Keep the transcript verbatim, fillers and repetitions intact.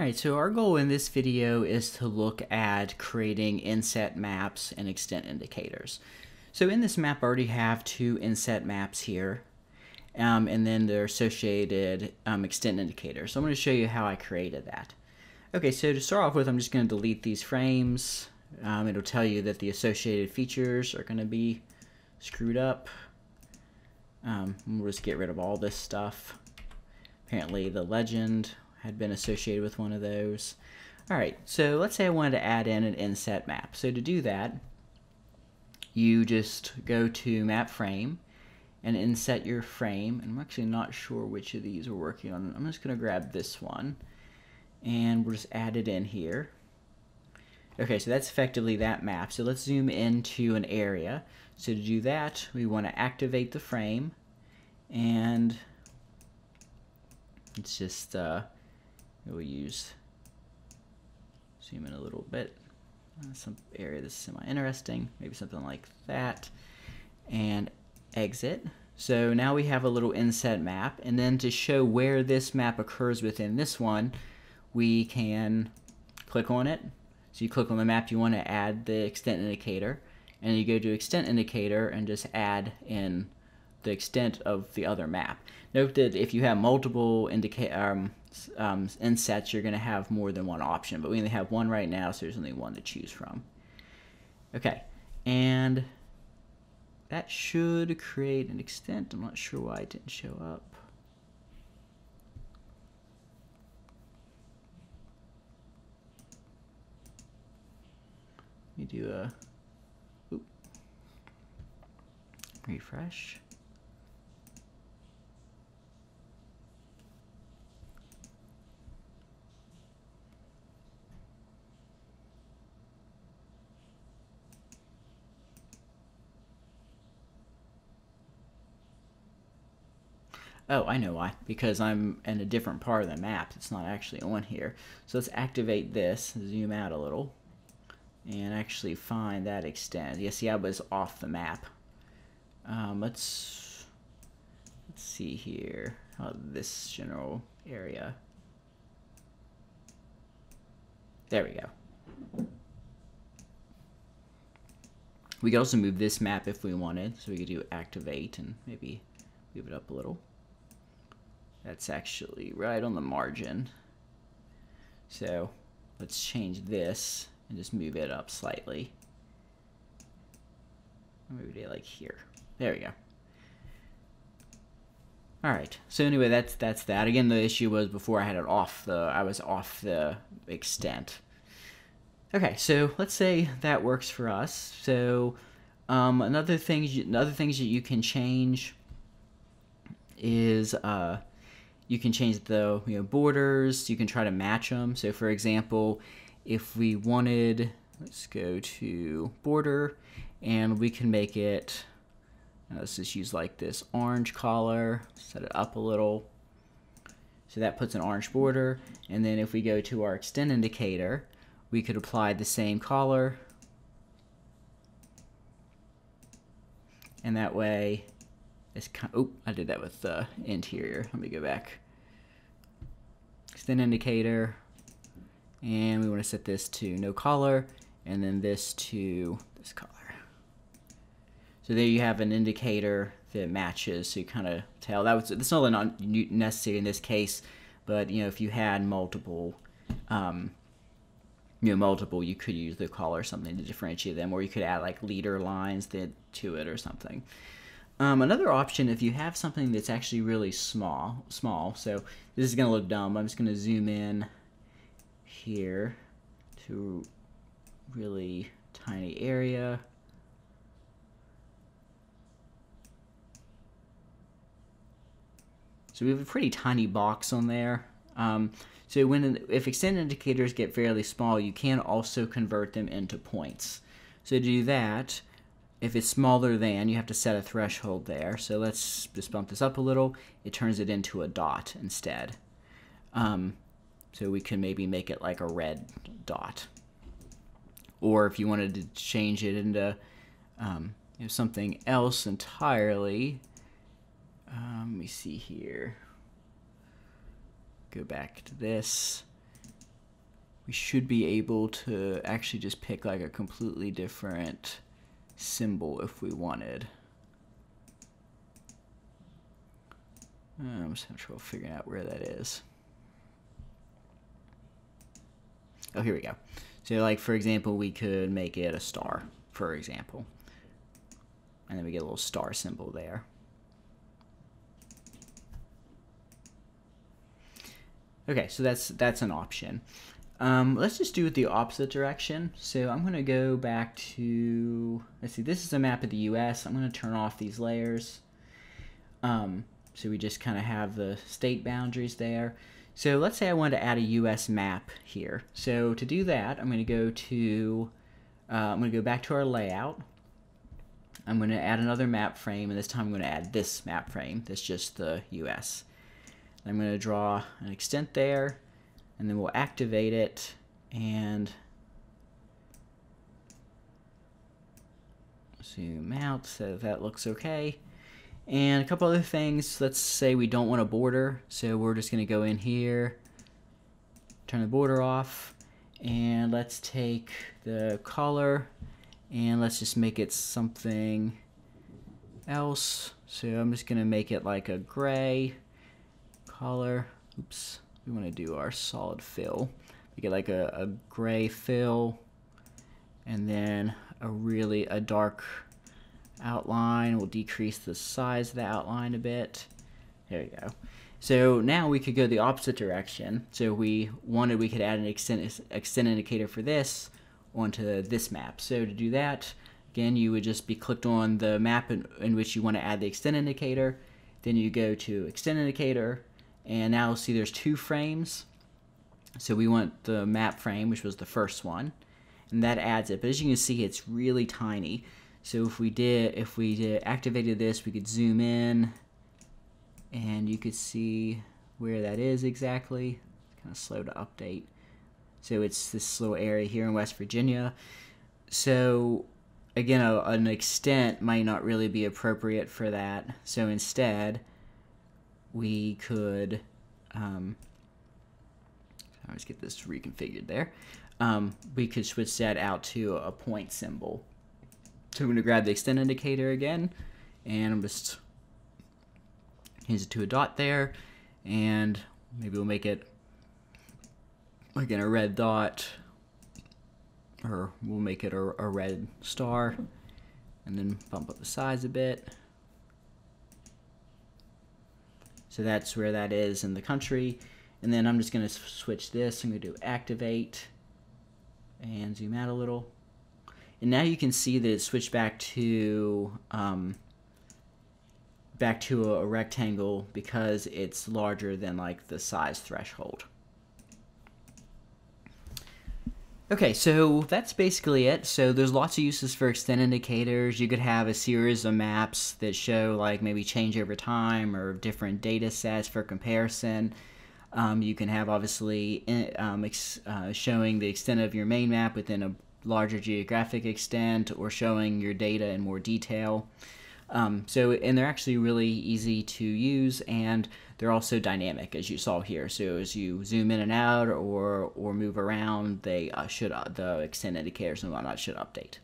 Alright, so our goal in this video is to look at creating inset maps and extent indicators. So in this map I already have two inset maps here, um, and then their associated um, extent indicators. So I'm going to show you how I created that. Okay, so to start off with, I'm just going to delete these frames. Um, it'll tell you that the associated features are going to be screwed up. Um, we'll just get rid of all this stuff. Apparently the legend had been associated with one of those. Alright, so let's say I wanted to add in an inset map. So to do that, you just go to map frame and inset your frame. And I'm actually not sure which of these we're working on. I'm just going to grab this one and we'll just add it in here. Okay, so that's effectively that map. So let's zoom into an area. So to do that, we want to activate the frame, and it's just uh, we'll use zoom in a little bit, uh, some area that's semi-interesting, maybe something like that, and exit. So now we have a little inset map, and then to show where this map occurs within this one, we can click on it. So you click on the map you want to add the extent indicator, and you go to extent indicator and just add in the extent of the other map. Note that if you have multiple indica um, um, insets, you're going to have more than one option, but we only have one right now, so there's only one to choose from. Okay, and that should create an extent. I'm not sure why it didn't show up. Let me do a oop, refresh. Oh, I know why. Because I'm in a different part of the map. It's not actually on here. So let's activate this, zoom out a little, and actually find that extent. Yeah, see, I was off the map. Um, let's, let's see here. Oh, this general area. There we go. We could also move this map if we wanted. So we could do activate and maybe move it up a little. That's actually right on the margin. So let's change this and just move it up slightly. Maybe like here. There we go. All right. So anyway, that's that's that. Again, the issue was before I had it off the I was off the extent. Okay. So let's say that works for us. So um, another things another things that you can change is. Uh, You can change the you know, borders. You can try to match them. So for example, if we wanted, let's go to border, and we can make it, let's just use like this orange color, set it up a little. So that puts an orange border. And then if we go to our extent indicator, we could apply the same color. And that way, it's kind of, oh, I did that with the interior. Let me go back. Extent indicator. And we want to set this to no color. And then this to this color. So there you have an indicator that matches. So you kind of tell. That was, that's not necessary in this case. But, you know, if you had multiple, um, you know, multiple, you could use the color or something to differentiate them. Or you could add, like, leader lines that, to it or something. Um, another option, if you have something that's actually really small, small. So this is going to look dumb. I'm just going to zoom in here to a really tiny area. So we have a pretty tiny box on there. Um, so when if extent indicators get fairly small, you can also convert them into points. So to do that, if it's smaller than, you have to set a threshold there. So let's just bump this up a little. It turns it into a dot instead. Um, so we can maybe make it like a red dot. Or if you wanted to change it into um, you know, something else entirely, um, let me see here. Go back to this. we should be able to actually just pick like a completely different symbol if we wanted. I'm just having trouble figuring out where that is. Oh, here we go. So like, for example, we could make it a star, for example. And then we get a little star symbol there. Okay, so that's that's an option. Um, let's just do it the opposite direction. So I'm gonna go back to, let's see, this is a map of the U S. I'm gonna turn off these layers. Um, so we just kind of have the state boundaries there. So let's say I wanted to add a U S map here. So to do that, I'm gonna go to, uh, I'm gonna go back to our layout. I'm gonna add another map frame, and this time I'm gonna add this map frame that's just the U S. I'm gonna draw an extent there, and then we'll activate it, and zoom out so that looks okay. And a couple other things, let's say we don't want a border, so we're just gonna go in here, turn the border off, and let's take the color, and let's just make it something else. So I'm just gonna make it like a gray color. Oops, we wanna do our solid fill. Make it like a, a gray fill, and then a really, a dark, outline. We'll decrease the size of the outline a bit. There we go. So now we could go the opposite direction. So we wanted, we could add an extent, extent indicator for this onto this map. So to do that, again, you would just be clicked on the map in, in which you want to add the extent indicator. Then you go to extent indicator, and now you'll see there's two frames. So we want the map frame, which was the first one, and that adds it. But as you can see, it's really tiny. So if we did, if we did activated this, we could zoom in, and you could see where that is exactly. It's kind of slow to update. So it's this little area here in West Virginia. So again, a, an extent might not really be appropriate for that. So instead, we could. Um, I always get this reconfigured there. Um, we could switch that out to a point symbol. So I'm going to grab the extent indicator again, and I'm just change it to a dot there, and maybe we'll make it like in a red dot, or we'll make it a, a red star, and then bump up the size a bit. So that's where that is in the country, and then I'm just going to switch this. I'm going to do activate and zoom out a little. And now you can see that it switched back to um, back to a, a rectangle because it's larger than like the size threshold. Okay, so that's basically it. So there's lots of uses for extent indicators. You could have a series of maps that show like maybe change over time or different data sets for comparison. Um, you can have obviously in, um, ex, uh, showing the extent of your main map within a larger geographic extent, or showing your data in more detail. Um, so, and they're actually really easy to use, and they're also dynamic, as you saw here. So as you zoom in and out or or move around, they uh, should uh, the extent indicators and whatnot should update.